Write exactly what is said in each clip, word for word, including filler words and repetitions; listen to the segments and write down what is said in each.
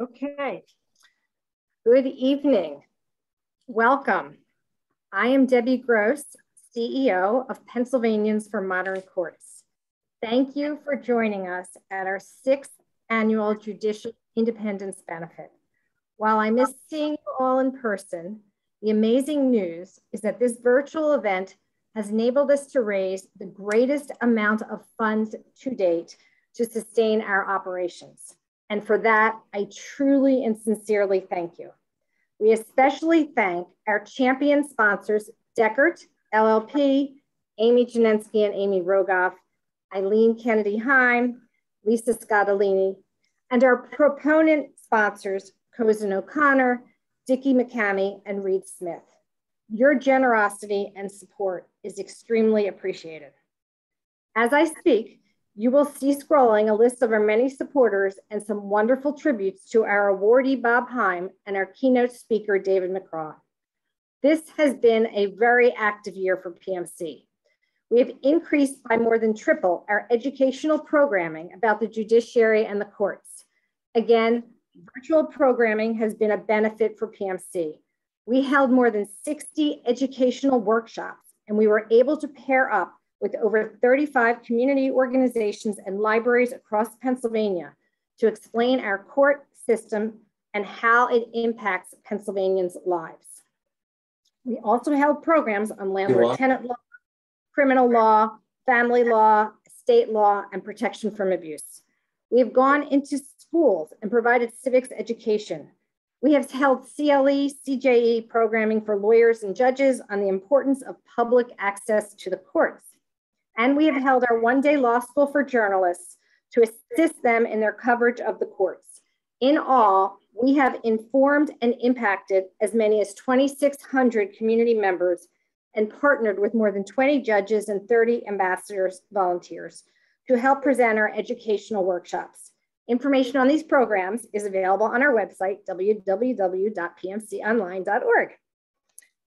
Okay, good evening, welcome. I am Debbie Gross, C E O of Pennsylvanians for Modern Courts. Thank you for joining us at our sixth annual Judicial Independence Benefit. While I miss seeing you all in person, the amazing news is that this virtual event has enabled us to raise the greatest amount of funds to date to sustain our operations. And for that, I truly and sincerely thank you. We especially thank our champion sponsors, Dechert L L P, Amy Janensky and Amy Rogoff, Eileen Kennedy Heim, Lisa Scottolini, and our proponent sponsors, Cozen O'Connor, Dickie McCamy, and Reed Smith. Your generosity and support is extremely appreciated. As I speak, you will see scrolling a list of our many supporters and some wonderful tributes to our awardee, Bob Heim, and our keynote speaker, David McCraw. This has been a very active year for P M C. We have increased by more than triple our educational programming about the judiciary and the courts. Again, virtual programming has been a benefit for P M C. We held more than sixty educational workshops, and we were able to pair up with over thirty-five community organizations and libraries across Pennsylvania to explain our court system and how it impacts Pennsylvanians' lives. We also held programs on landlord-tenant law, criminal law, family law, state law, and protection from abuse. We have gone into schools and provided civics education. We have held C L E, C J E programming for lawyers and judges on the importance of public access to the courts. And we have held our one-day law school for journalists to assist them in their coverage of the courts. In all, we have informed and impacted as many as twenty-six hundred community members and partnered with more than twenty judges and thirty ambassadors volunteers to help present our educational workshops. Information on these programs is available on our website, w w w dot p m c online dot org.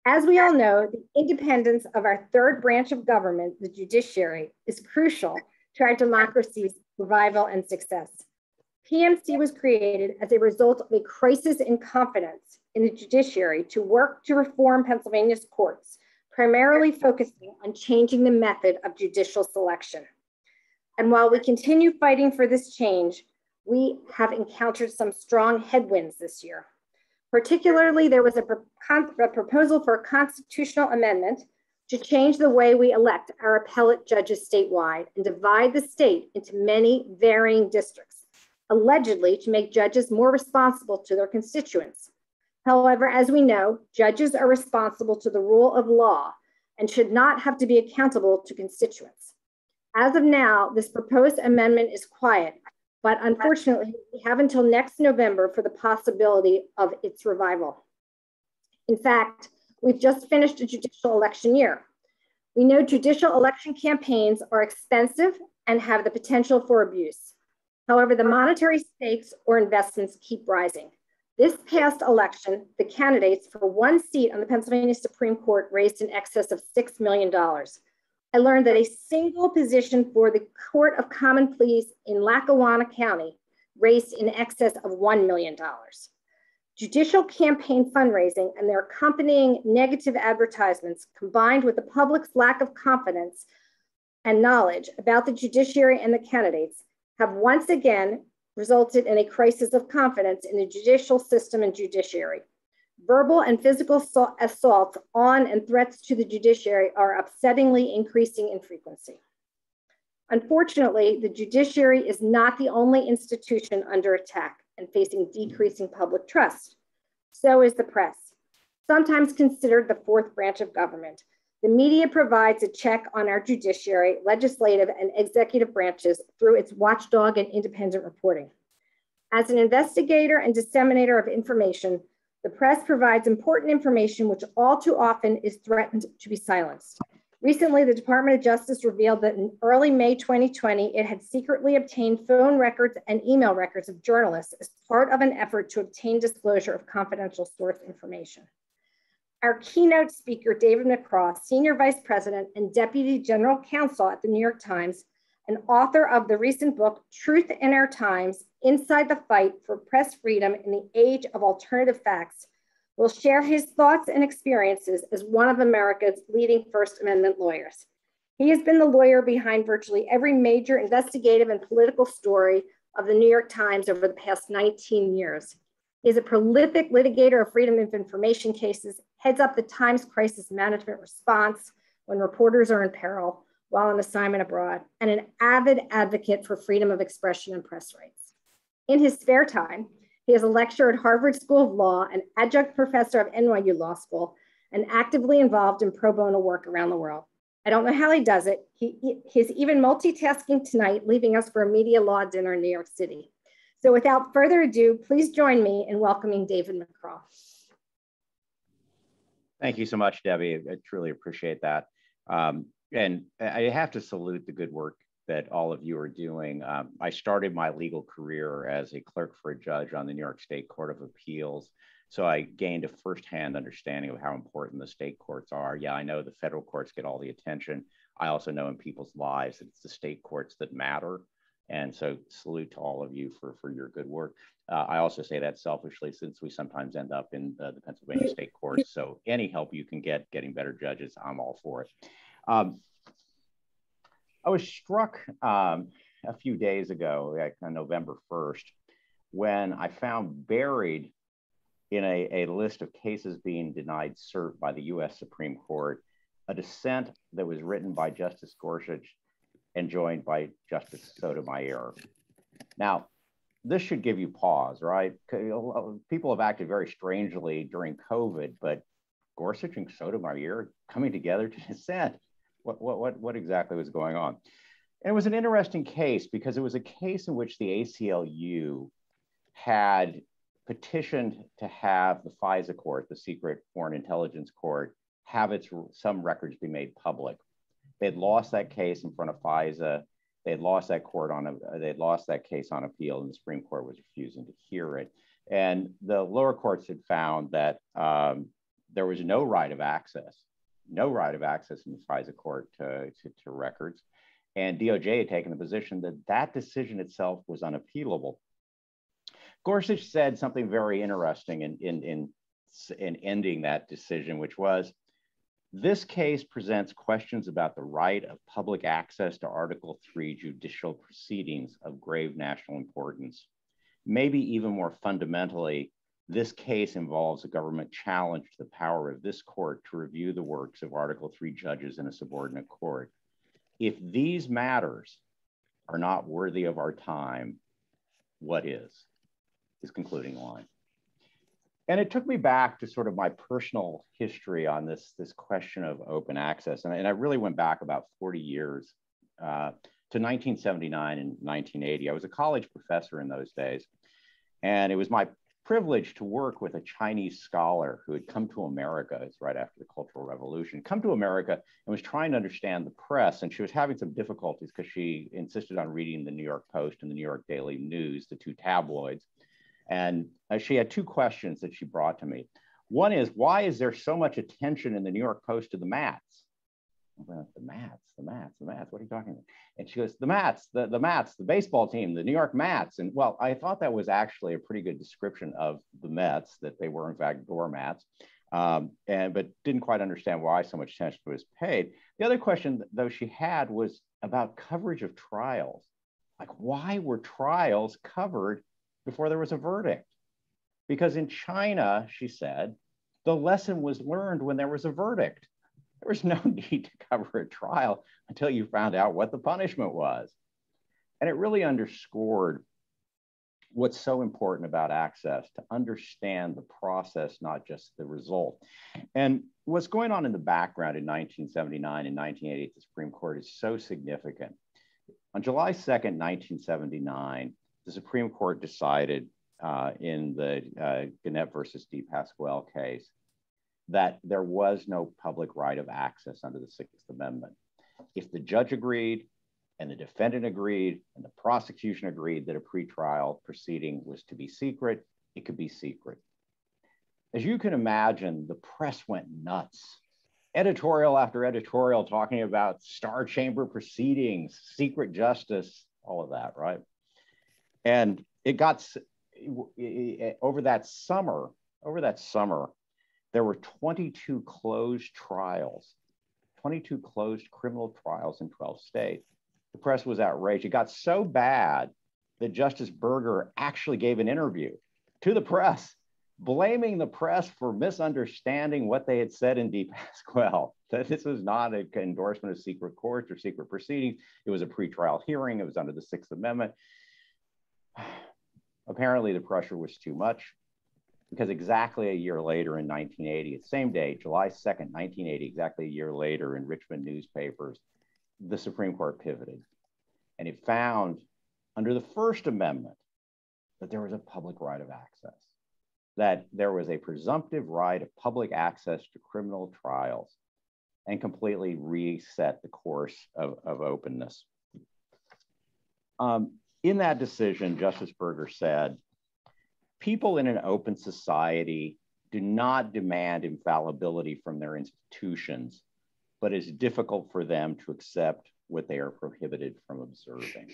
As we all know, the independence of our third branch of government, the judiciary, is crucial to our democracy's survival and success. P M C was created as a result of a crisis in confidence in the judiciary to work to reform Pennsylvania's courts, primarily focusing on changing the method of judicial selection. And while we continue fighting for this change, we have encountered some strong headwinds this year. Particularly, there was a, pro a proposal for a constitutional amendment to change the way we elect our appellate judges statewide and divide the state into many varying districts, allegedly to make judges more responsible to their constituents. However, as we know, judges are responsible to the rule of law and should not have to be accountable to constituents. As of now, this proposed amendment is quiet, but unfortunately, we have until next November for the possibility of its revival. In fact, we've just finished a judicial election year. We know judicial election campaigns are expensive and have the potential for abuse. However, the monetary stakes or investments keep rising. This past election, the candidates for one seat on the Pennsylvania Supreme Court raised in excess of six million dollars. I learned that a single position for the Court of Common Pleas in Lackawanna County raised in excess of one million dollars. Judicial campaign fundraising and their accompanying negative advertisements, combined with the public's lack of confidence and knowledge about the judiciary and the candidates, have once again resulted in a crisis of confidence in the judicial system and judiciary. Verbal and physical assaults on and threats to the judiciary are upsettingly increasing in frequency. Unfortunately, the judiciary is not the only institution under attack and facing decreasing public trust. So is the press. Sometimes considered the fourth branch of government, the media provides a check on our judiciary, legislative, and executive branches through its watchdog and independent reporting. As an investigator and disseminator of information, the press provides important information which all too often is threatened to be silenced. Recently, the Department of Justice revealed that in early May twenty twenty, it had secretly obtained phone records and email records of journalists as part of an effort to obtain disclosure of confidential source information. Our keynote speaker, David McCraw, Senior Vice President and Deputy General Counsel at the New York Times, and author of the recent book, Truth in Our Times, inside the fight for press freedom in the age of alternative facts, will share his thoughts and experiences as one of America's leading First Amendment lawyers. He has been the lawyer behind virtually every major investigative and political story of the New York Times over the past nineteen years. He is a prolific litigator of freedom of information cases, heads up the Times crisis management response when reporters are in peril while on assignment abroad, and an avid advocate for freedom of expression and press rights. In his spare time, he is a lecturer at Harvard School of Law, an adjunct professor of N Y U Law School, and actively involved in pro bono work around the world. I don't know how he does it. He, he's even multitasking tonight, leaving us for a media law dinner in New York City. So without further ado, please join me in welcoming David McCraw. Thank you so much, Debbie. I truly appreciate that. Um, and I have to salute the good work that all of you are doing. Um, I started my legal career as a clerk for a judge on the New York State Court of Appeals. So I gained a firsthand understanding of how important the state courts are. Yeah, I know the federal courts get all the attention. I also know in people's lives that it's the state courts that matter. And so salute to all of you for, for your good work. Uh, I also say that selfishly, since we sometimes end up in uh, the Pennsylvania state courts. So any help you can get getting better judges, I'm all for it. Um, I was struck um, a few days ago, like on November first, when I found buried in a, a list of cases being denied cert by the U S Supreme Court, a dissent that was written by Justice Gorsuch and joined by Justice Sotomayor. Now, this should give you pause, right? People have acted very strangely during COVID, but Gorsuch and Sotomayor coming together to dissent. What, what, what, what exactly was going on? And it was an interesting case because it was a case in which the A C L U had petitioned to have the FISA court, the Secret Foreign Intelligence Court, have its some records be made public. They'd lost that case in front of FISA. They'd lost that court on a, they'd lost that case on appeal, and the Supreme Court was refusing to hear it. And the lower courts had found that um, there was no right of access, no right of access in the FISA court to, to, to records. And D O J had taken the position that that decision itself was unappealable. Gorsuch said something very interesting in, in, in, in ending that decision, which was, this case presents questions about the right of public access to Article Three judicial proceedings of grave national importance. Maybe even more fundamentally, this case involves a government challenge to the power of this court to review the works of Article Three judges in a subordinate court. If these matters are not worthy of our time, what is? His concluding line. And it took me back to sort of my personal history on this, this question of open access. And, and I really went back about forty years uh, to nineteen seventy-nine and nineteen eighty. I was a college professor in those days. And it was my privilege to work with a Chinese scholar who had come to America, it's right after the Cultural Revolution, come to America and was trying to understand the press. And she was having some difficulties because she insisted on reading the New York Post and the New York Daily News, the two tabloids. And she had two questions that she brought to me. One is, why is there so much attention in the New York Post to the Mats? Well, the Mats, the Mats, the Mats, what are you talking about? And she goes, the Mats, the, the Mats, the baseball team, the New York Mats. And well, I thought that was actually a pretty good description of the Mets, that they were in fact doormats, um, and, but didn't quite understand why so much attention was paid. The other question though she had was about coverage of trials. Like, why were trials covered before there was a verdict? Because in China, she said, the lesson was learned when there was a verdict. There was no need to cover a trial until you found out what the punishment was. And it really underscored what's so important about access, to understand the process, not just the result. And what's going on in the background in nineteen seventy-nine and nineteen eighty at the Supreme Court is so significant. On July second, nineteen seventy-nine, the Supreme Court decided uh, in the uh, Gannett versus DePasquale case that there was no public right of access under the Sixth Amendment. If the judge agreed and the defendant agreed and the prosecution agreed that a pretrial proceeding was to be secret, it could be secret. As you can imagine, the press went nuts. Editorial after editorial talking about star chamber proceedings, secret justice, all of that, right? And it got over that summer, over that summer, there were twenty-two closed trials, twenty-two closed criminal trials in twelve states. The press was outraged. It got so bad that Justice Burger actually gave an interview to the press, blaming the press for misunderstanding what they had said in DePasquale, that this was not an endorsement of secret courts or secret proceedings. It was a pretrial hearing. It was under the Sixth Amendment. Apparently, the pressure was too much, because exactly a year later in nineteen eighty, the same day, July second, nineteen eighty, exactly a year later in Richmond newspapers, the Supreme Court pivoted. And it found under the First Amendment that there was a public right of access, that there was a presumptive right of public access to criminal trials, and completely reset the course of, of openness. Um, in that decision, Justice Burger said, people in an open society do not demand infallibility from their institutions, but it's difficult for them to accept what they are prohibited from observing.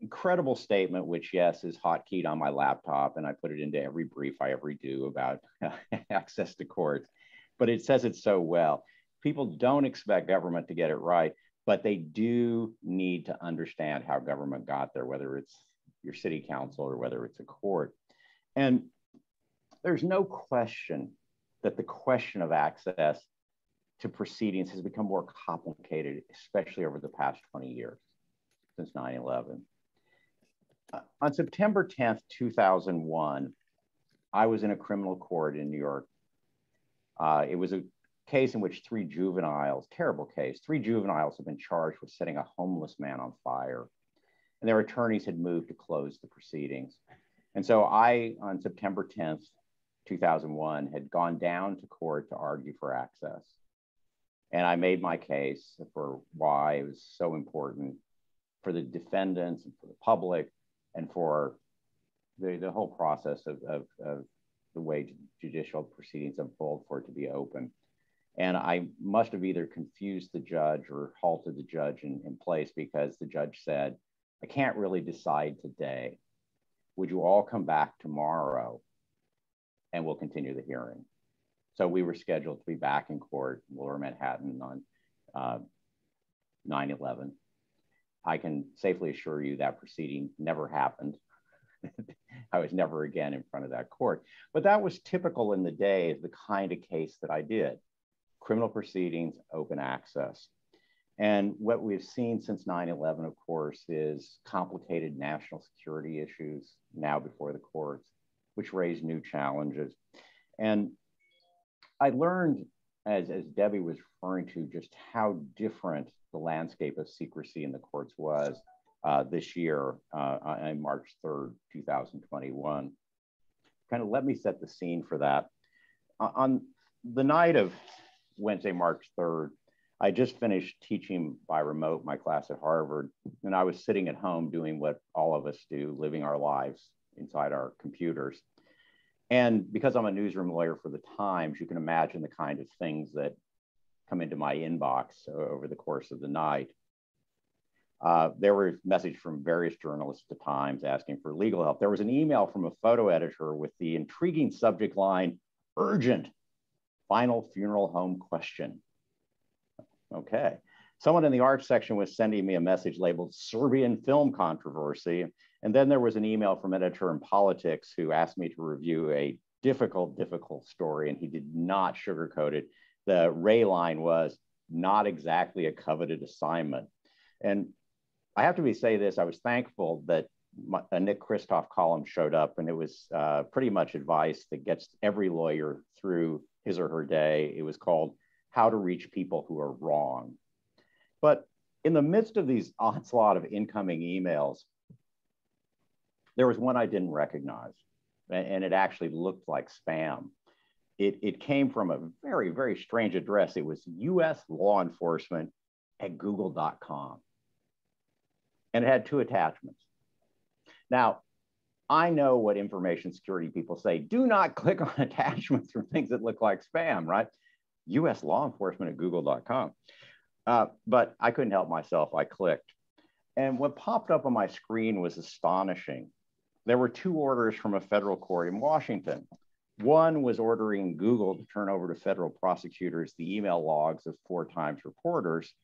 Incredible statement, which, yes, is hotkeyed on my laptop, and I put it into every brief I ever do about access to courts, but it says it so well. People don't expect government to get it right, but they do need to understand how government got there, whether it's your city council or whether it's a court. And there's no question that the question of access to proceedings has become more complicated, especially over the past twenty years, since nine eleven. Uh, on September tenth, two thousand one, I was in a criminal court in New York. Uh, it was a case in which three juveniles, terrible case, three juveniles had been charged with setting a homeless man on fire. And their attorneys had moved to close the proceedings. And so I, on September tenth, two thousand one, had gone down to court to argue for access. And I made my case for why it was so important for the defendants and for the public and for the, the whole process of, of, of the way judicial proceedings unfold for it to be open. And I must have either confused the judge or halted the judge in, in place, because the judge said, I can't really decide today. Would you all come back tomorrow and we'll continue the hearing? So we were scheduled to be back in court in Lower Manhattan on uh, nine eleven. I can safely assure you that proceeding never happened. I was never again in front of that court. But that was typical in the day of the kind of case that I did. Criminal proceedings, open access. And what we've seen since nine eleven, of course, is complicated national security issues now before the courts, which raise new challenges. And I learned, as, as Debbie was referring to, just how different the landscape of secrecy in the courts was uh, this year uh, on March third, two thousand twenty-one. Kind of let me set the scene for that. Uh, on the night of Wednesday, March third, I just finished teaching by remote my class at Harvard, and I was sitting at home doing what all of us do, living our lives inside our computers. And because I'm a newsroom lawyer for the Times, you can imagine the kind of things that come into my inbox over the course of the night. Uh, there were messages from various journalists at the Times asking for legal help. There was an email from a photo editor with the intriguing subject line, urgent, final funeral home question. Okay. Someone in the arts section was sending me a message labeled Serbian film controversy. And then there was an email from an editor in politics who asked me to review a difficult, difficult story, and he did not sugarcoat it. The ray line was not exactly a coveted assignment. And I have to be say this, I was thankful that my, a Nick Kristof column showed up, and it was uh, pretty much advice that gets every lawyer through his or her day. It was called How to Reach People Who Are Wrong. But in the midst of these onslaught of incoming emails, there was one I didn't recognize, and it actually looked like spam. It, it came from a very, very strange address. It was U S law enforcement at google dot com. And it had two attachments. Now, I know what information security people say. Do not click on attachments from things that look like spam, right? U S law enforcement at google dot com. Uh, but I couldn't help myself. I clicked. And what popped up on my screen was astonishing. There were two orders from a federal court in Washington. One was ordering Google to turn over to federal prosecutors the email logs of four Times reporters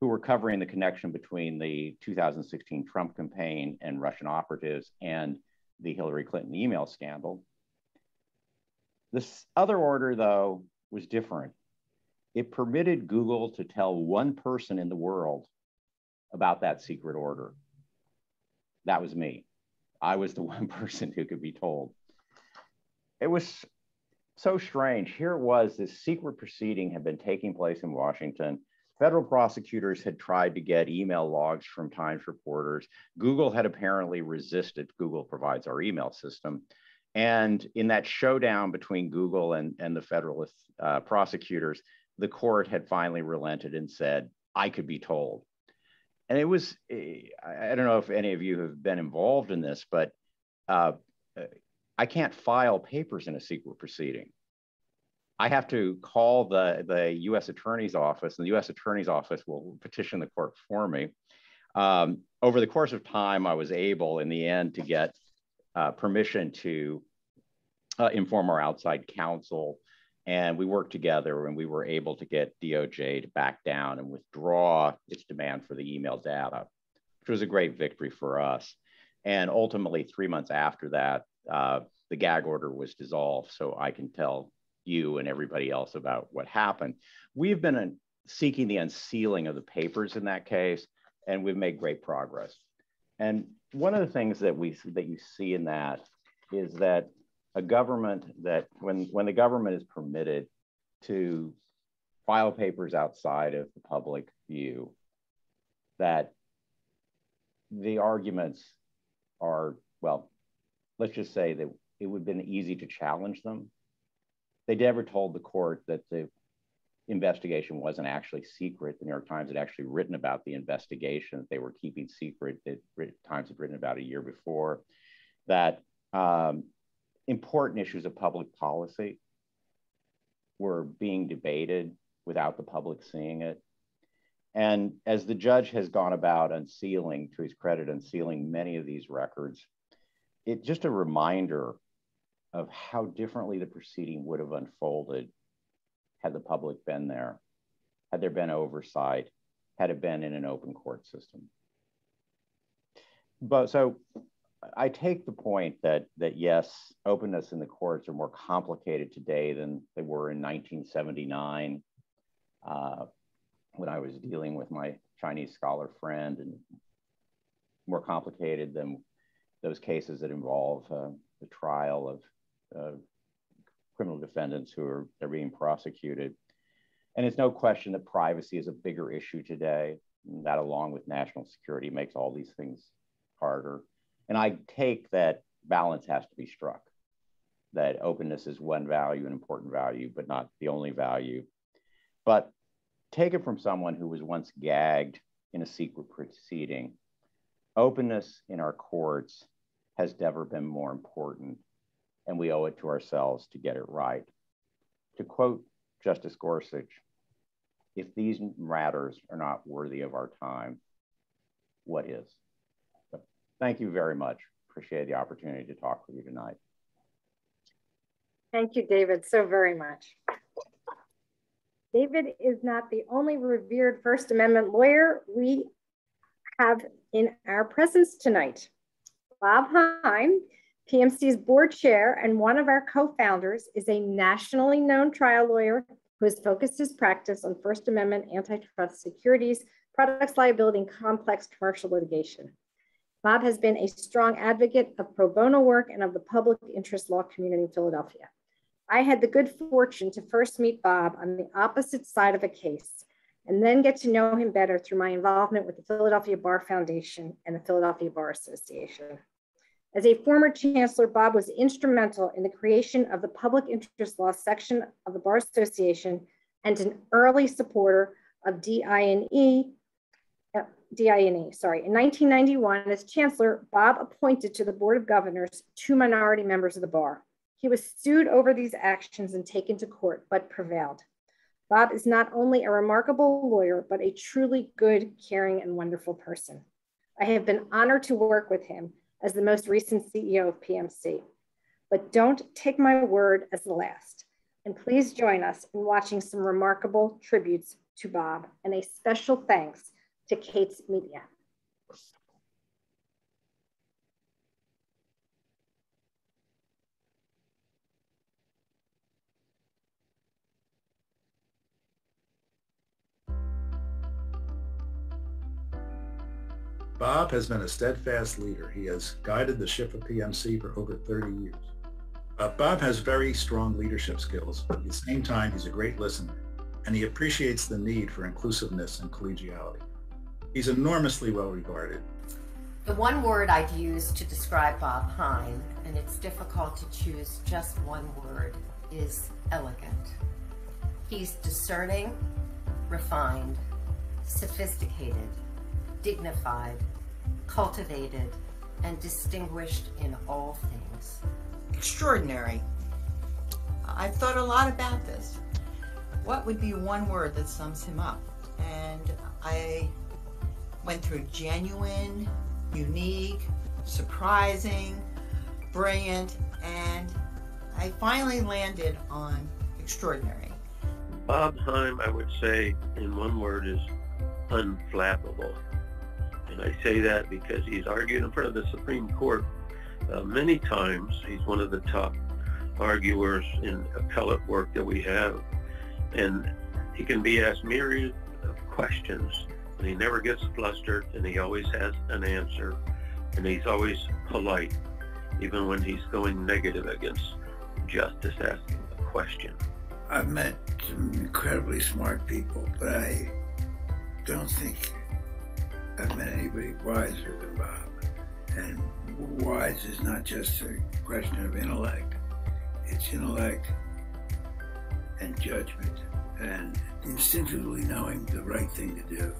who were covering the connection between the two thousand sixteen Trump campaign and Russian operatives and the Hillary Clinton email scandal. This other order, though, was different. It permitted Google to tell one person in the world about that secret order. That was me. I was the one person who could be told. It was so strange. Here it was, this secret proceeding had been taking place in Washington. Federal prosecutors had tried to get email logs from Times reporters. Google had apparently resisted. Google provides our email system. And in that showdown between Google and, and the federal uh, prosecutors, the court had finally relented and said, I could be told. And it was, I don't know if any of you have been involved in this, but uh, I can't file papers in a secret proceeding. I have to call the, the U S Attorney's Office, and the U S Attorney's Office will petition the court for me. Um, over the course of time, I was able in the end to get uh, permission to uh, inform our outside counsel. And we worked together and we were able to get D O J to back down and withdraw its demand for the email data, which was a great victory for us. And ultimately, three months after that, uh, the gag order was dissolved. So I can tell you and everybody else about what happened. We've been seeking the unsealing of the papers in that case, and we've made great progress. And one of the things that we that you see in that is that a government that when, when the government is permitted to file papers outside of the public view, that the arguments are, well, let's just say that it would have been easy to challenge them. They never told the court that the investigation wasn't actually secret. The New York Times had actually written about the investigation that they were keeping secret, that the Times had written about a year before, that um, important issues of public policy were being debated without the public seeing it. And as the judge has gone about unsealing, to his credit, unsealing many of these records, it's just a reminder of how differently the proceeding would have unfolded had the public been there, had there been oversight, had it been in an open court system. But so I take the point that, that yes, openness in the courts are more complicated today than they were in nineteen seventy-nine uh, when I was dealing with my Chinese scholar friend, and more complicated than those cases that involve uh, the trial of uh, criminal defendants who are they're being prosecuted. And it's no question that privacy is a bigger issue today. That, along with national security, makes all these things harder. And I take that balance has to be struck, that openness is one value, an important value, but not the only value. But take it from someone who was once gagged in a secret proceeding. Openness in our courts has never been more important, and we owe it to ourselves to get it right. To quote Justice Gorsuch, if these matters are not worthy of our time, what is? So, thank you very much. Appreciate the opportunity to talk with you tonight. Thank you, David, so very much. David is not the only revered First Amendment lawyer we have in our presence tonight. Bob Heim, P M C's board chair and one of our co-founders, is a nationally known trial lawyer who has focused his practice on First Amendment, antitrust, securities, products liability, and complex commercial litigation. Bob has been a strong advocate of pro bono work and of the public interest law community in Philadelphia. I had the good fortune to first meet Bob on the opposite side of a case and then get to know him better through my involvement with the Philadelphia Bar Foundation and the Philadelphia Bar Association. As a former chancellor, Bob was instrumental in the creation of the public interest law section of the Bar Association and an early supporter of D I N E, uh, D I N E, sorry. In nineteen ninety-one, as chancellor, Bob appointed to the Board of Governors two minority members of the bar. He was sued over these actions and taken to court, but prevailed. Bob is not only a remarkable lawyer, but a truly good, caring, and wonderful person. I have been honored to work with him as the most recent C E O of P M C. But don't take my word as the last. And please join us in watching some remarkable tributes to Bob, and a special thanks to Kate's Media. Bob has been a steadfast leader. He has guided the ship of P M C for over thirty years. Uh, Bob has very strong leadership skills, but at the same time, he's a great listener, and he appreciates the need for inclusiveness and collegiality. He's enormously well regarded. The one word I'd use to describe Bob Heim, and it's difficult to choose just one word, is elegant. He's discerning, refined, sophisticated, dignified, cultivated, and distinguished in all things. Extraordinary. I've thought a lot about this. What would be one word that sums him up? And I went through genuine, unique, surprising, brilliant, and I finally landed on extraordinary. Bob Heim, I would say in one word, is unflappable. And I say that because he's argued in front of the Supreme Court Uh, many times. He's one of the top arguers in appellate work that we have, and he can be asked myriad of questions, and he never gets flustered, and he always has an answer, and he's always polite, even when he's going negative against justice asking a question. I've met some incredibly smart people, but I don't think I've met anybody wiser than Bob. And wise is not just a question of intellect. It's intellect and judgment and instinctively knowing the right thing to do.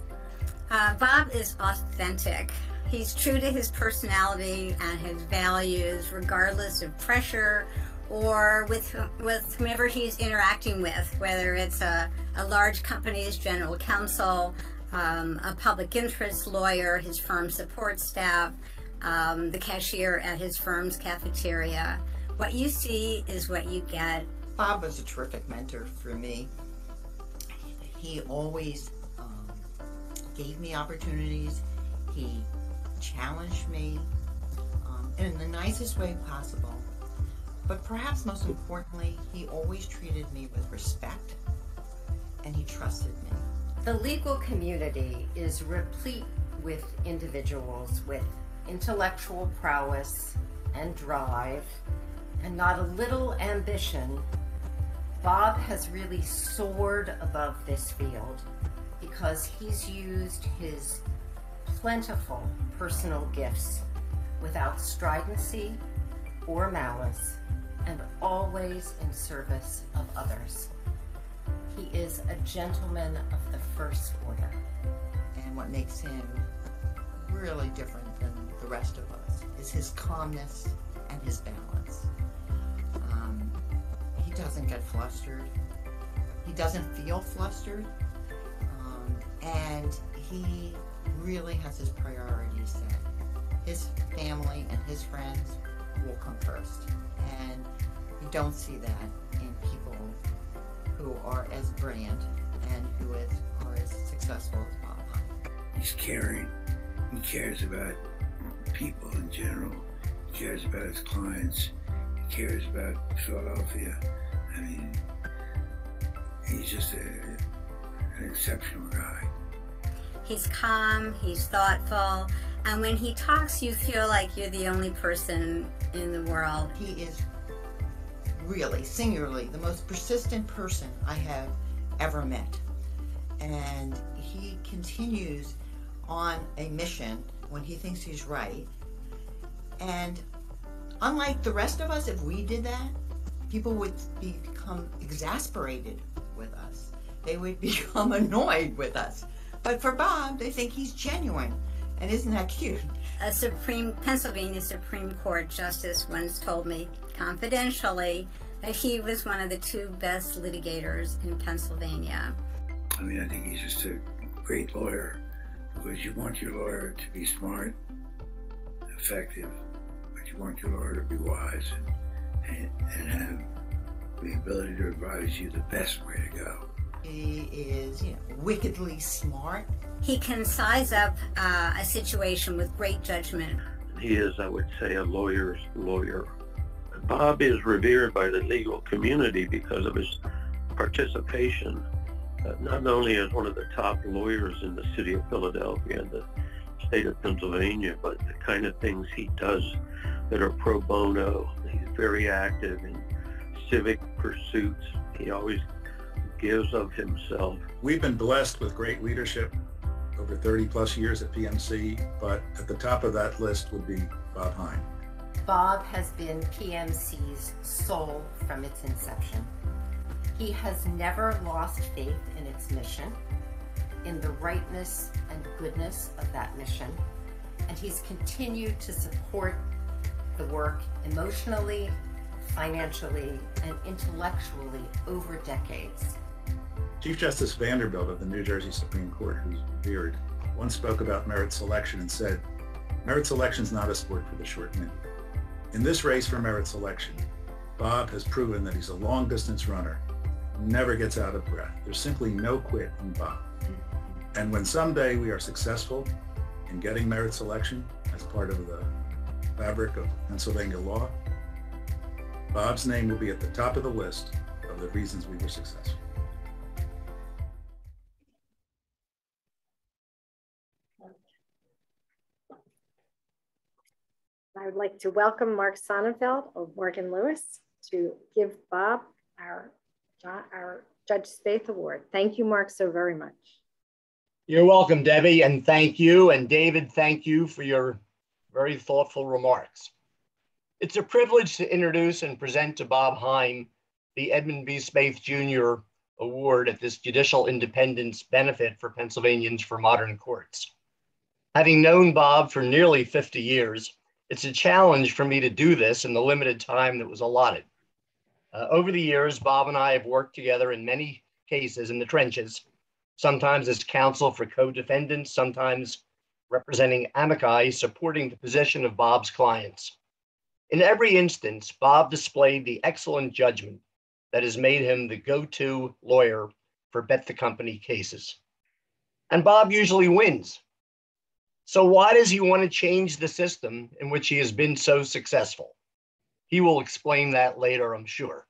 Uh, Bob is authentic. He's true to his personality and his values, regardless of pressure or with, with whomever he's interacting with, whether it's a, a large company's general counsel, um, a public interest lawyer, his firm's support staff, Um, the cashier at his firm's cafeteria. What you see is what you get. Bob was a terrific mentor for me. He always um, gave me opportunities. He challenged me um, in the nicest way possible. But perhaps most importantly, he always treated me with respect, and he trusted me. The legal community is replete with individuals with intellectual prowess and drive, and not a little ambition. Bob has really soared above this field because he's used his plentiful personal gifts without stridency or malice, and always in service of others. He is a gentleman of the first order. And what makes him really different than the rest of us is his calmness and his balance. Um, he doesn't get flustered. He doesn't feel flustered. Um, and he really has his priorities set. His family and his friends will come first. And you don't see that in people who are as brilliant and who is, are as successful as Bob. He's caring. He cares about people in general. He cares about his clients. He cares about Philadelphia. I mean, he's just a, an exceptional guy. He's calm, he's thoughtful, and when he talks, you feel like you're the only person in the world. He is really, singularly, the most persistent person I have ever met. And he continues on a mission when he thinks he's right. And unlike the rest of us, if we did that, people would become exasperated with us. They would become annoyed with us. But for Bob, they think he's genuine. And isn't that cute? A Supreme, Pennsylvania Supreme Court justice once told me, confidentially, that he was one of the two best litigators in Pennsylvania. I mean, I think he's just a great lawyer. because you want your lawyer to be smart, effective, but you want your lawyer to be wise and, and have the ability to advise you the best way to go. He is, you know, wickedly smart. He can size up uh, a situation with great judgment. He is, I would say, a lawyer's lawyer. Bob is revered by the legal community because of his participation, uh, not only as one of the top lawyers in the city of Philadelphia and the state of Pennsylvania, but the kind of things he does that are pro bono. He's very active in civic pursuits. He always gives of himself. We've been blessed with great leadership over thirty plus years at P M C, but at the top of that list would be Bob Heim. Bob has been P M C's soul from its inception. He has never lost faith in its mission, in the rightness and goodness of that mission, and he's continued to support the work emotionally, financially, and intellectually over decades. Chief Justice Vanderbilt of the New Jersey Supreme Court, who's revered, once spoke about merit selection and said, "Merit selection is not a sport for the short men." In this race for merit selection, Bob has proven that he's a long-distance runner, never gets out of breath. There's simply no quit in Bob. And when someday we are successful in getting merit selection as part of the fabric of Pennsylvania law, Bob's name will be at the top of the list of the reasons we were successful. I would like to welcome Mark Sonnenfeld of Morgan Lewis to give Bob our, our Judge Spaeth Award. Thank you, Mark, so very much. You're welcome, Debbie, and thank you. And David, thank you for your very thoughtful remarks. It's a privilege to introduce and present to Bob Heim the Edmund B. Spaeth, Junior Award at this Judicial Independence Benefit for Pennsylvanians for Modern Courts. Having known Bob for nearly fifty years, it's a challenge for me to do this in the limited time that was allotted. Uh, over the years, Bob and I have worked together in many cases in the trenches, sometimes as counsel for co-defendants, sometimes representing amici, supporting the position of Bob's clients. In every instance, Bob displayed the excellent judgment that has made him the go-to lawyer for bet the company cases. And Bob usually wins. So why does he want to change the system in which he has been so successful? He will explain that later, I'm sure.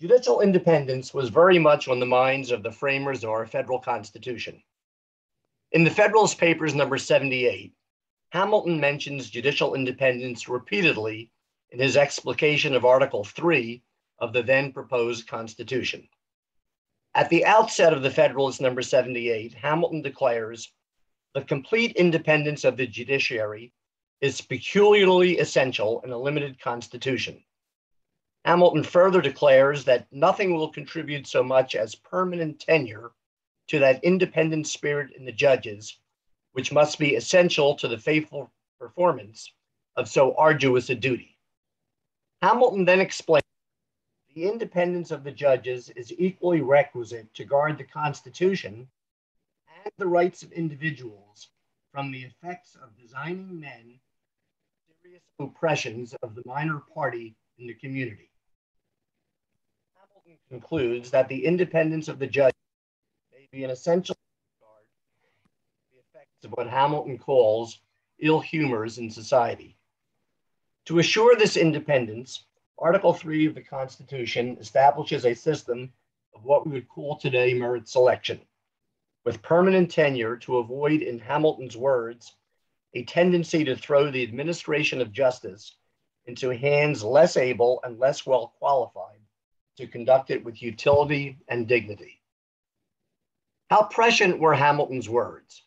Judicial independence was very much on the minds of the framers of our federal constitution. In the Federalist Papers number seventy-eight, Hamilton mentions judicial independence repeatedly in his explication of Article Three of the then proposed Constitution. At the outset of the Federalist number seventy-eight, Hamilton declares, "The complete independence of the judiciary is peculiarly essential in a limited constitution." Hamilton further declares that nothing will contribute so much as permanent tenure to that independent spirit in the judges, which must be essential to the faithful performance of so arduous a duty. Hamilton then explains the independence of the judges is equally requisite to guard the Constitution and the rights of individuals from the effects of designing men serious oppressions of the minor party in the community. Hamilton concludes that the independence of the judges may be an essential of what Hamilton calls ill humors in society. To assure this independence, Article Three of the Constitution establishes a system of what we would call today merit selection, with permanent tenure to avoid, in Hamilton's words, a tendency to throw the administration of justice into hands less able and less well qualified to conduct it with utility and dignity. How prescient were Hamilton's words?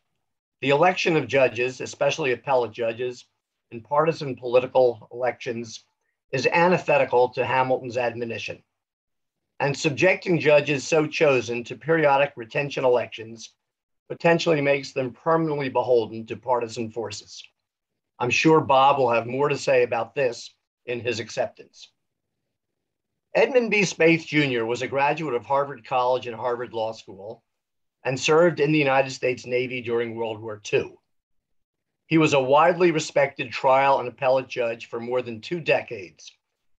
The election of judges, especially appellate judges, in partisan political elections is antithetical to Hamilton's admonition. And subjecting judges so chosen to periodic retention elections potentially makes them permanently beholden to partisan forces. I'm sure Bob will have more to say about this in his acceptance. Edmund B. Spaeth, Junior was a graduate of Harvard College and Harvard Law School, and served in the United States Navy during World War Two. He was a widely respected trial and appellate judge for more than two decades,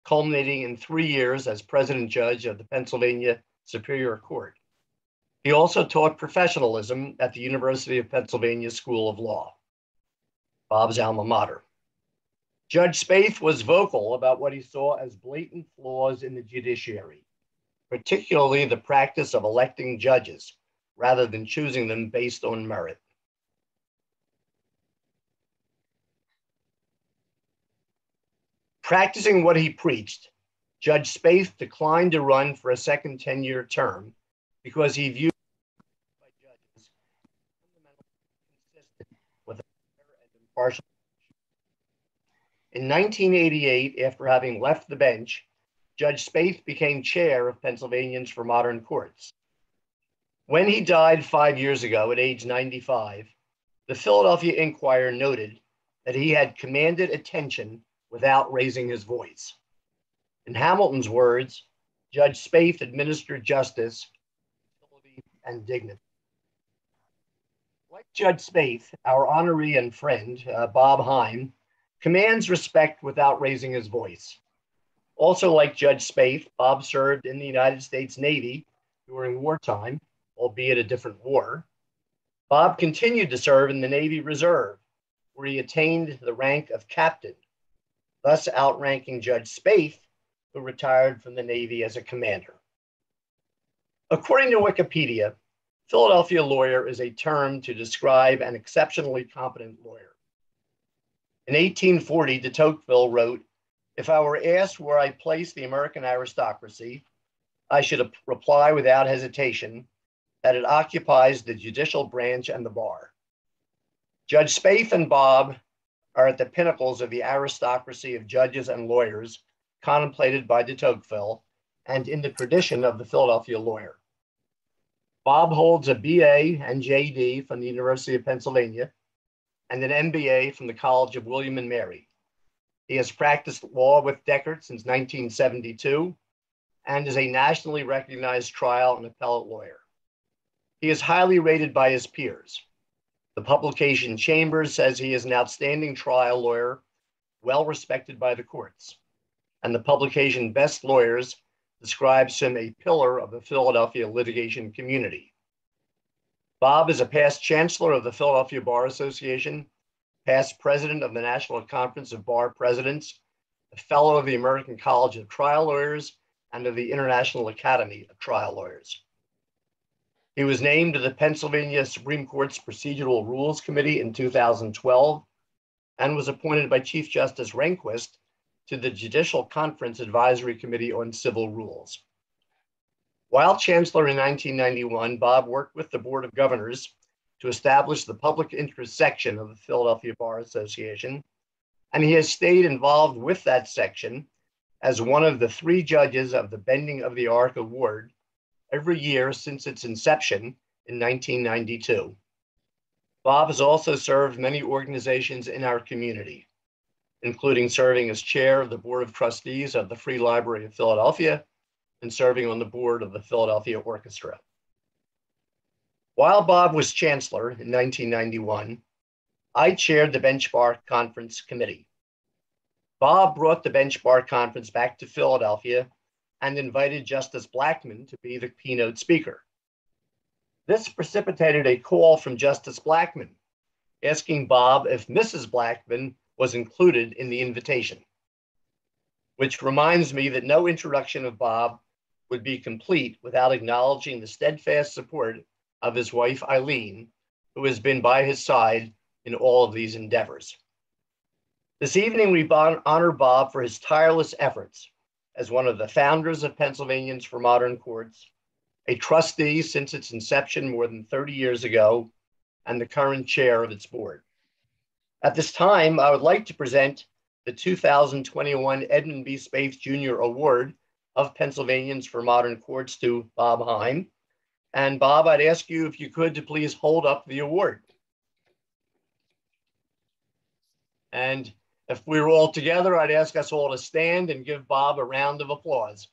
culminating in three years as president judge of the Pennsylvania Superior Court. He also taught professionalism at the University of Pennsylvania School of Law, Bob's alma mater. Judge Spaeth was vocal about what he saw as blatant flaws in the judiciary, particularly the practice of electing judges rather than choosing them based on merit. Practicing what he preached, Judge Spaeth declined to run for a second ten-year term because he viewed by judges consistent with a fair and impartial. In nineteen eighty-eight, after having left the bench, Judge Spaeth became chair of Pennsylvanians for Modern Courts. When he died five years ago at age ninety-five, the Philadelphia Inquirer noted that he had commanded attention without raising his voice. In Hamilton's words, Judge Spaeth administered justice, humility, and dignity. Like Judge Spaeth, our honoree and friend, uh, Bob Heim, commands respect without raising his voice. Also like Judge Spaeth, Bob served in the United States Navy during wartime, albeit a different war. Bob continued to serve in the Navy Reserve, where he attained the rank of captain, thus outranking Judge Spaeth, who retired from the Navy as a commander. According to Wikipedia, Philadelphia lawyer is a term to describe an exceptionally competent lawyer. In eighteen forty, de Tocqueville wrote, "If I were asked where I place the American aristocracy, I should reply without hesitation that it occupies the judicial branch and the bar." Judge Spaeth and Bob are at the pinnacles of the aristocracy of judges and lawyers contemplated by de Tocqueville and in the tradition of the Philadelphia lawyer. Bob holds a B A and J D from the University of Pennsylvania and an M B A from the College of William and Mary. He has practiced law with Dechert since nineteen seventy-two and is a nationally recognized trial and appellate lawyer. He is highly rated by his peers. The publication Chambers says he is an outstanding trial lawyer, well-respected by the courts. And the publication Best Lawyers describes him a pillar of the Philadelphia litigation community. Bob is a past chancellor of the Philadelphia Bar Association, past president of the National Conference of Bar Presidents, a fellow of the American College of Trial Lawyers, and of the International Academy of Trial Lawyers. He was named to the Pennsylvania Supreme Court's Procedural Rules Committee in two thousand twelve and was appointed by Chief Justice Rehnquist to the Judicial Conference Advisory Committee on Civil Rules. While chancellor in nineteen ninety-one, Bob worked with the Board of Governors to establish the public interest section of the Philadelphia Bar Association, and he has stayed involved with that section as one of the three judges of the Bending of the Arc Award every year since its inception in nineteen ninety-two. Bob has also served many organizations in our community, including serving as chair of the Board of Trustees of the Free Library of Philadelphia and serving on the board of the Philadelphia Orchestra. While Bob was chancellor in nineteen ninety-one, I chaired the Bench Bar Conference Committee. Bob brought the Bench Bar Conference back to Philadelphia and invited Justice Blackman to be the keynote speaker. This precipitated a call from Justice Blackman, asking Bob if Missus Blackman was included in the invitation, which reminds me that no introduction of Bob would be complete without acknowledging the steadfast support of his wife, Eileen, who has been by his side in all of these endeavors. This evening, we honor Bob for his tireless efforts as one of the founders of Pennsylvanians for Modern Courts, a trustee since its inception more than thirty years ago, and the current chair of its board. At this time, I would like to present the two thousand twenty-one Edmund B. Spaeth, Junior Award of Pennsylvanians for Modern Courts to Bob Heim. And Bob, I'd ask you if you could to please hold up the award. And if we were all together, I'd ask us all to stand and give Bob a round of applause.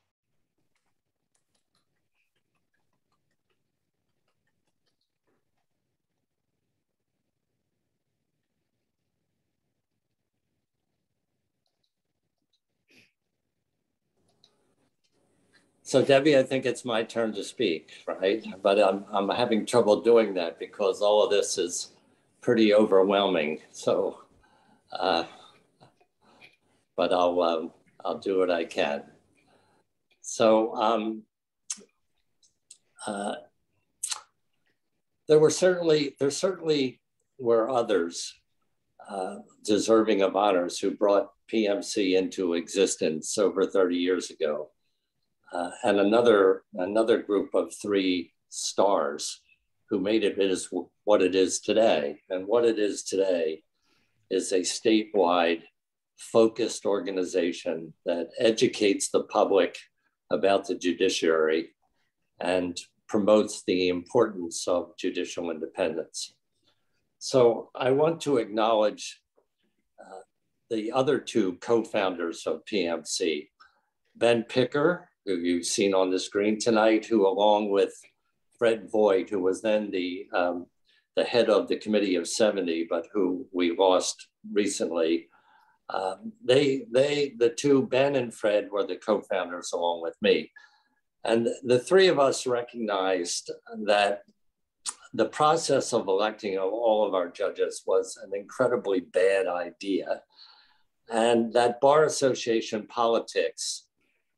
So Debbie, I think it's my turn to speak, right? But I'm, I'm having trouble doing that because all of this is pretty overwhelming. So, uh, but I'll, um, I'll do what I can. So um, uh, there were certainly, there certainly were others uh, deserving of honors who brought P M C into existence over thirty years ago. Uh, and another, another group of three stars who made it is what it is today. And what it is today is a statewide focused organization that educates the public about the judiciary and promotes the importance of judicial independence. So I want to acknowledge uh, the other two co-founders of P M C, Ben Picker, who you've seen on the screen tonight, who along with Fred Voigt, who was then the, um, the head of the Committee of seventy, but who we lost recently. Um, they, they, the two, Ben and Fred, were the co-founders along with me. And the three of us recognized that the process of electing all of our judges was an incredibly bad idea, and that Bar Association politics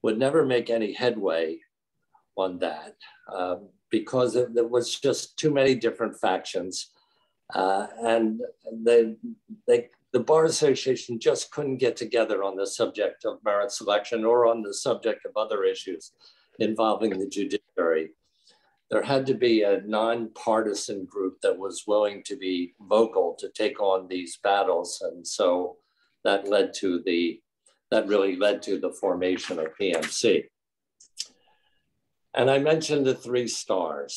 would never make any headway on that uh, because it, there was just too many different factions. Uh, and they, they, the Bar Association just couldn't get together on the subject of merit selection or on the subject of other issues involving the judiciary. There had to be a nonpartisan group that was willing to be vocal to take on these battles. And so that led to the That really led to the formation of P M C. And I mentioned the three stars.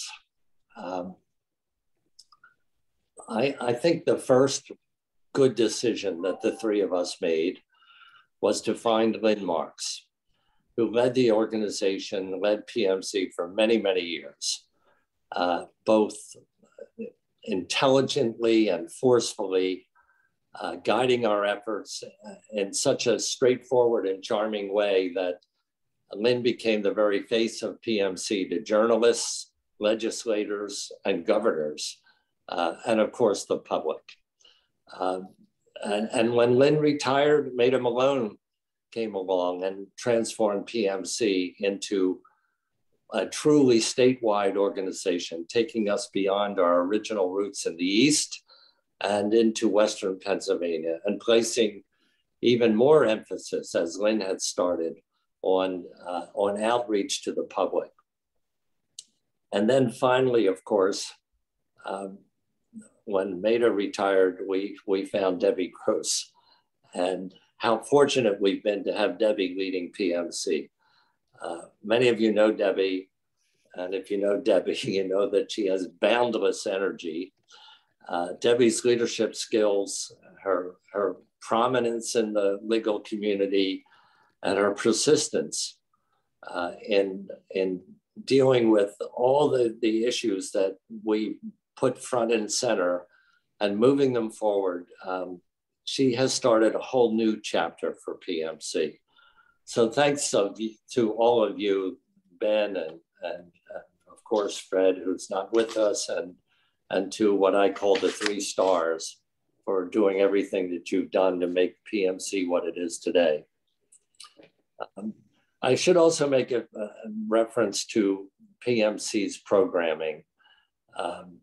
Um, I, I think the first good decision that the three of us made was to find Lynn Marks, who led the organization, led P M C for many, many years, uh, both intelligently and forcefully Uh, guiding our efforts in such a straightforward and charming way that Lynn became the very face of P M C to journalists, legislators, and governors, uh, and of course the public. Uh, and, and when Lynn retired, Maida Malone came along and transformed P M C into a truly statewide organization, taking us beyond our original roots in the East and into Western Pennsylvania, and placing even more emphasis, as Lynn had started, on, uh, on outreach to the public. And then finally, of course, um, when Maida retired, we, we found Debbie Gross, and how fortunate we've been to have Debbie leading P M C. Uh, many of you know Debbie, and if you know Debbie, you know that she has boundless energy. Uh, Debbie's leadership skills, her, her prominence in the legal community, and her persistence uh, in, in dealing with all the, the issues that we put front and center and moving them forward, um, she has started a whole new chapter for P M C. So thanks of, to all of you, Ben, and, and uh, of course, Fred, who's not with us, and and to what I call the three stars for doing everything that you've done to make P M C what it is today. Um, I should also make a, a reference to P M C's programming um,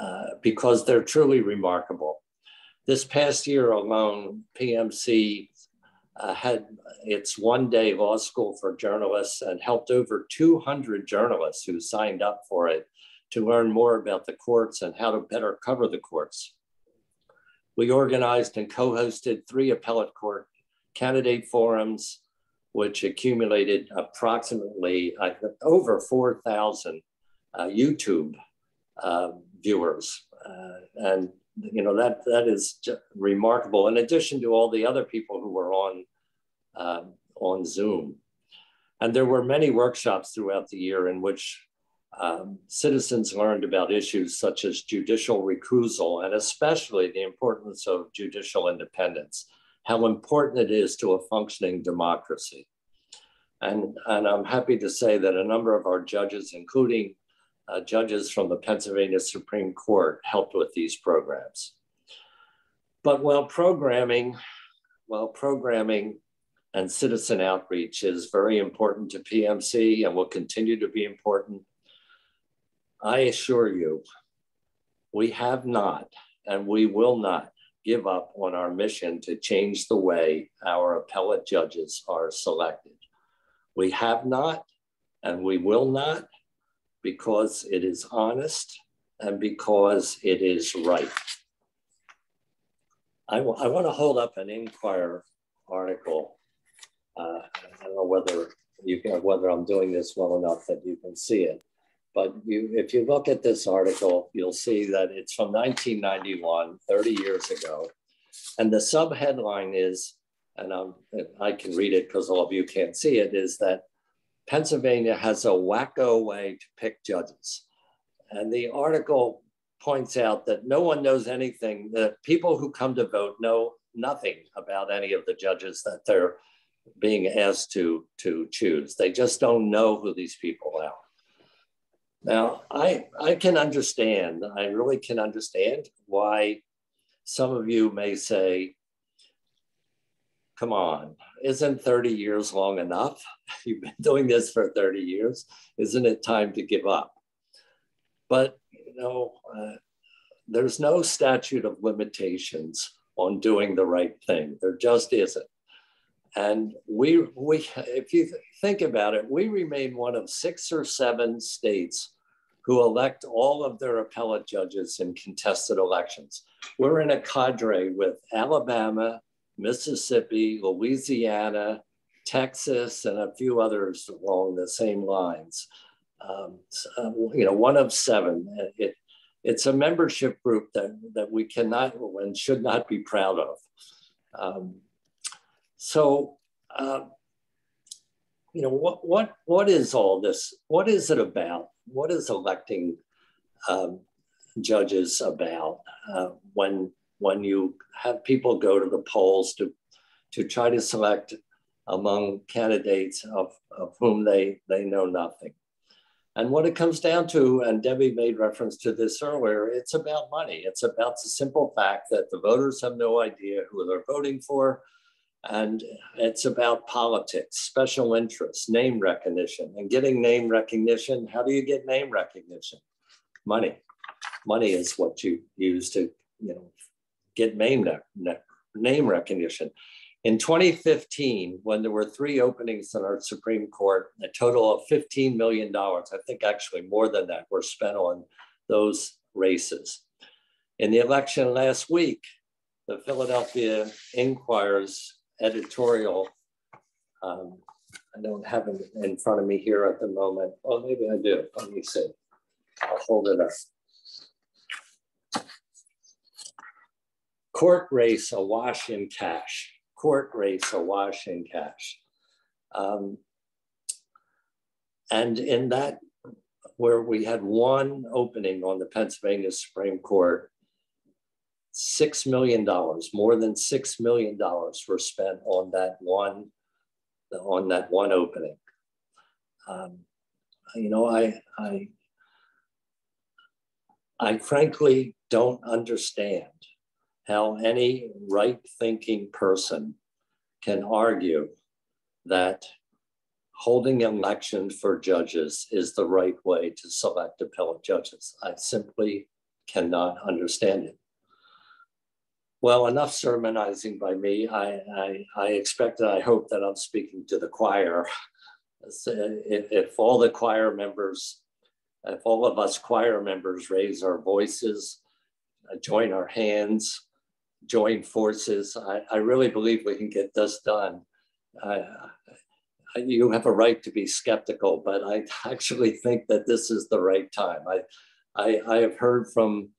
uh, because they're truly remarkable. This past year alone, P M C uh, had its one-day law school for journalists and helped over two hundred journalists who signed up for it to learn more about the courts and how to better cover the courts. We organized and co-hosted three appellate court candidate forums, which accumulated approximately uh, over four thousand uh, YouTube uh, viewers. Uh, and you know that, that is just remarkable, in addition to all the other people who were on, uh, on Zoom. And there were many workshops throughout the year in which Um, citizens learned about issues such as judicial recusal, and especially the importance of judicial independence, how important it is to a functioning democracy. And, and I'm happy to say that a number of our judges, including uh, judges from the Pennsylvania Supreme Court, helped with these programs. But while programming, while programming and citizen outreach is very important to P M C and will continue to be important, I assure you, we have not and we will not give up on our mission to change the way our appellate judges are selected. We have not and we will not, because it is honest and because it is right. I, I want to hold up an Inquirer article. Uh, I don't know whether you can, whether I'm doing this well enough that you can see it, but you, if you look at this article, you'll see that it's from nineteen ninety-one, thirty years ago, and the subheadline is, and I'm, I can read it because all of you can't see it, is that Pennsylvania has a wacko way to pick judges. And the article points out that no one knows anything, that people who come to vote know nothing about any of the judges that they're being asked to, to choose. They just don't know who these people are. Now, I, I can understand, I really can understand why some of you may say, come on, isn't thirty years long enough? You've been doing this for thirty years. Isn't it time to give up? But, you know, uh, there's no statute of limitations on doing the right thing. There just isn't. And we, we, if you th- think about it, we remain one of six or seven states who elect all of their appellate judges in contested elections. We're in a cadre with Alabama, Mississippi, Louisiana, Texas, and a few others along the same lines. Um, so, you know, one of seven. It, it's a membership group that, that we cannot and should not be proud of. Um, So, uh, you know, what, what, what is all this? What is it about? What is electing um, judges about uh, when, when you have people go to the polls to, to try to select among candidates of, of whom they, they know nothing? And what it comes down to, and Debbie made reference to this earlier, it's about money. It's about the simple fact that the voters have no idea who they're voting for. And it's about politics, special interests, name recognition. And getting name recognition, how do you get name recognition? Money. Money is what you use to, you know, get name, name recognition. In twenty fifteen, when there were three openings in our Supreme Court, a total of fifteen million dollars, I think actually more than that, were spent on those races. In the election last week, the Philadelphia Inquirer's editorial, um, I don't have it in front of me here at the moment. Oh, maybe I do, let me see. I'll hold it up. Court race awash in cash. Court race awash in cash. Um, and in that, where we had one opening on the Pennsylvania Supreme Court, six million dollars, more than six million dollars were spent on that one, on that one opening. Um, you know, I, I, I frankly don't understand how any right-thinking person can argue that holding elections for judges is the right way to select appellate judges. I simply cannot understand it. Well, enough sermonizing by me. I, I, I expect and I hope that I'm speaking to the choir. If, if all the choir members, if all of us choir members raise our voices, join our hands, join forces, I, I really believe we can get this done. Uh, you have a right to be skeptical, but I actually think that this is the right time. I, I, I have heard from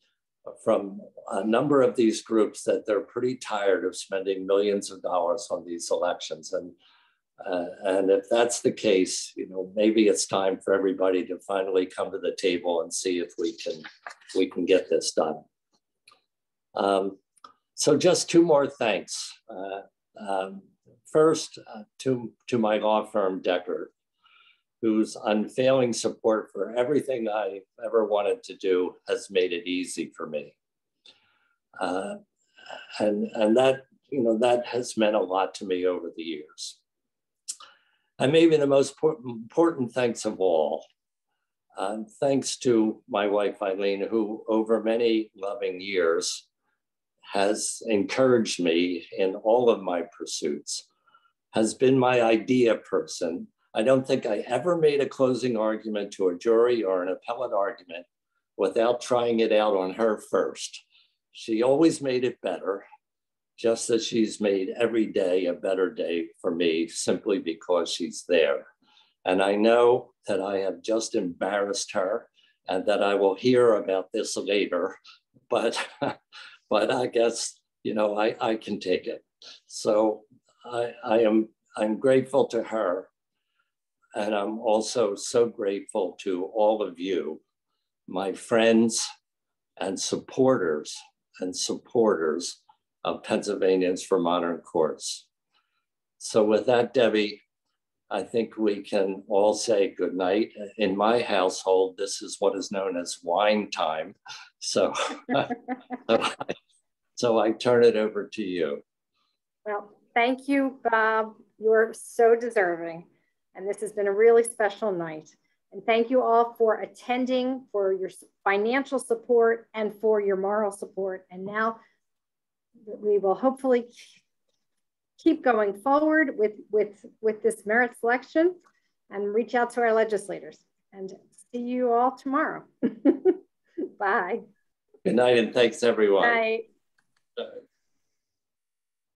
from a number of these groups that they're pretty tired of spending millions of dollars on these elections. And, uh, and if that's the case, you know, maybe it's time for everybody to finally come to the table and see if we can, we can get this done. Um, so just two more thanks uh, um, first uh, to, to my law firm, Dechert, whose unfailing support for everything I ever wanted to do has made it easy for me. Uh, and, and that, you know, that has meant a lot to me over the years. And maybe the most important thanks of all, uh, thanks to my wife, Eileen, who over many loving years has encouraged me in all of my pursuits, has been my idea person. I don't think I ever made a closing argument to a jury or an appellate argument without trying it out on her first. She always made it better, just as she's made every day a better day for me simply because she's there. And I know that I have just embarrassed her and that I will hear about this later, but but I guess, you know, I, I can take it. So I, I am I'm grateful to her. And I'm also so grateful to all of you, my friends and supporters and supporters of Pennsylvanians for Modern Courts. So with that, Debbie, I think we can all say good night. In my household, this is what is known as wine time. So, so I turn it over to you. Well, thank you, Bob. You're so deserving. And this has been a really special night. And thank you all for attending, for your financial support and for your moral support. And now we will hopefully keep going forward with, with, with this merit selection and reach out to our legislators. And see you all tomorrow. Bye. Good night and thanks everyone. Bye. Bye.